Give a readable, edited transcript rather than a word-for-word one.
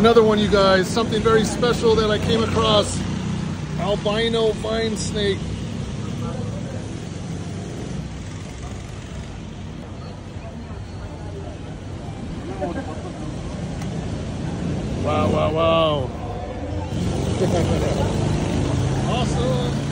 Another one, you guys, something very special that I came across. Albino vine snake. Wow, wow, wow. Awesome.